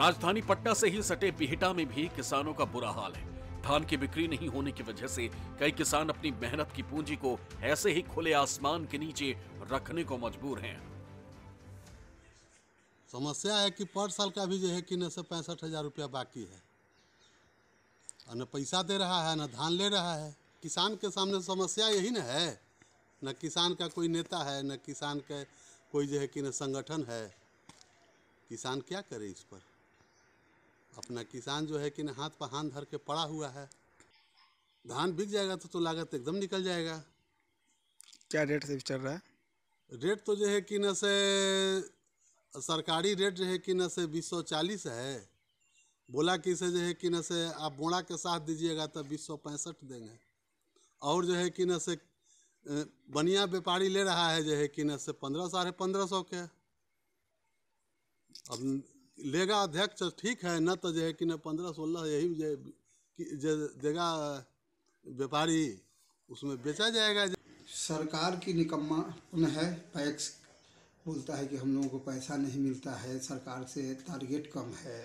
राजधानी पटना से ही सटे बिहटा में भी किसानों का बुरा हाल है। धान की बिक्री नहीं होने की वजह से कई किसान अपनी मेहनत की पूंजी को ऐसे ही खुले आसमान के नीचे रखने को मजबूर हैं। समस्या है कि पर साल का भी जो है कि न 65,000 रुपया बाकी है और न पैसा दे रहा है न धान ले रहा है। किसान के सामने समस्या यही न है, न किसान का कोई नेता है न किसान का कोई जो है कि न संगठन है। किसान क्या करे इस पर? अपना किसान जो है कि न हाथ पर हाथ धर के पड़ा हुआ है। धान बिक जाएगा तो लागत एकदम निकल जाएगा। क्या रेट से चल रहा है? रेट तो जो है कि न से सरकारी रेट जो है कि न से 240 है, बोला कि इसे जो है कि न से आप बोड़ा के साथ दीजिएगा तो 265 देंगे। और जो है कि न से बनिया व्यापारी ले रहा है जो है कि न से 1500 साढ़े 1500 के। अब लेगा अध्यक्ष ठीक है, न तो जो है कि न 15-16 यही जो देगा व्यापारी उसमें बेचा जाएगा। सरकार की निकम्मापन है। पैक्स बोलता है कि हम लोगों को पैसा नहीं मिलता है, सरकार से टारगेट कम है,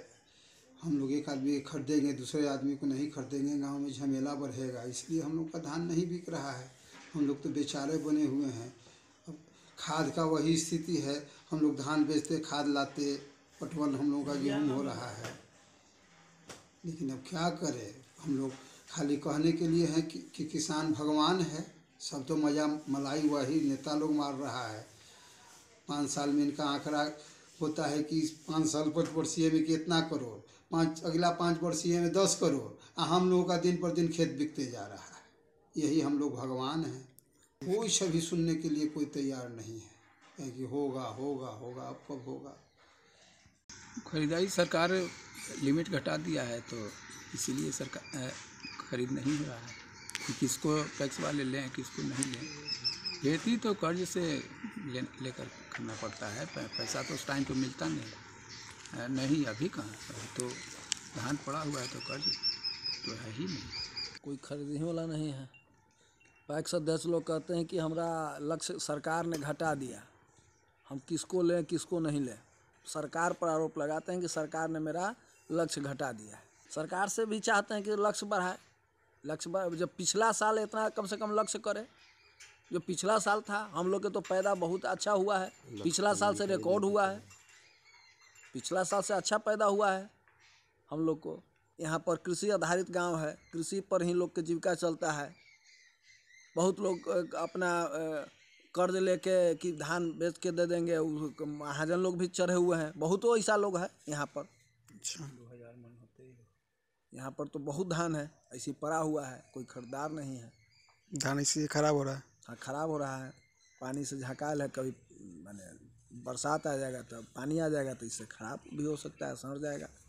हम लोग एक आदमी खरीदेंगे दूसरे आदमी को नहीं खरीदेंगे, गांव में झमेला बढ़ेगा, इसलिए हम लोग का धान नहीं बिक रहा है। हम लोग तो बेचारे बने हुए हैं। अब खाद का वही स्थिति है, हम लोग धान बेचते खाद लाते, पटवन हम लोगों का गेहूँ हो रहा है। लेकिन अब क्या करें, हम लोग खाली कहने के लिए हैं कि किसान भगवान है। सब तो मज़ा मलाई वही नेता लोग मार रहा है। 5 साल में इनका आंकड़ा होता है कि 5 साल 5 वर्षीय में कितना करोड़, अगला 5 वर्षीय में 10 करोड़। हम लोगों का दिन पर दिन खेत बिकते जा रहा है। यही हम लोग भगवान हैं। कोई सभी सुनने के लिए कोई तैयार नहीं है कि होगा होगा होगा, अब कब होगा। खरीदारी सरकार लिमिट घटा दिया है तो इसीलिए सरकार खरीद नहीं हो रहा है कि किसको टैक्स वाले लें किसको नहीं लें। खेती तो कर्ज से लेकर करना पड़ता है, पैसा तो उस टाइम पर मिलता नहीं। अभी कहाँ, तो धान पड़ा हुआ है तो कर्ज तो है ही नहीं, कोई खरीदने वाला नहीं है। पैक सदस्य लोग कहते हैं कि हमारा लक्ष्य सरकार ने घटा दिया, हम किसको लें किसको नहीं लें। सरकार पर आरोप लगाते हैं कि सरकार ने मेरा लक्ष्य घटा दिया है। सरकार से भी चाहते हैं कि लक्ष्य बढ़ाए, जब पिछला साल इतना कम से कम लक्ष्य करे जो पिछला साल था। हम लोग के तो पैदा बहुत अच्छा हुआ है, पिछला साल से रिकॉर्ड हुआ है, पिछला साल से अच्छा पैदा हुआ है। हम लोग को यहाँ पर कृषि आधारित गांव है, कृषि पर ही लोग की जीविका चलता है। बहुत लोग अपना कर्ज लेके कि धान बेच के दे देंगे, महाजन लोग भी चढ़े हुए हैं, बहुत ऐसा लोग है यहाँ पर। अच्छा, 2000 मन होते ही यहाँ पर तो बहुत धान है ऐसी पड़ा हुआ है, कोई खरीदार नहीं है। धान इसी खराब हो रहा है। हाँ, खराब हो रहा है, पानी से झकाल है। कभी माने बरसात आ जाएगा तो पानी आ जाएगा तो इससे खराब भी हो सकता है, सड़ जाएगा।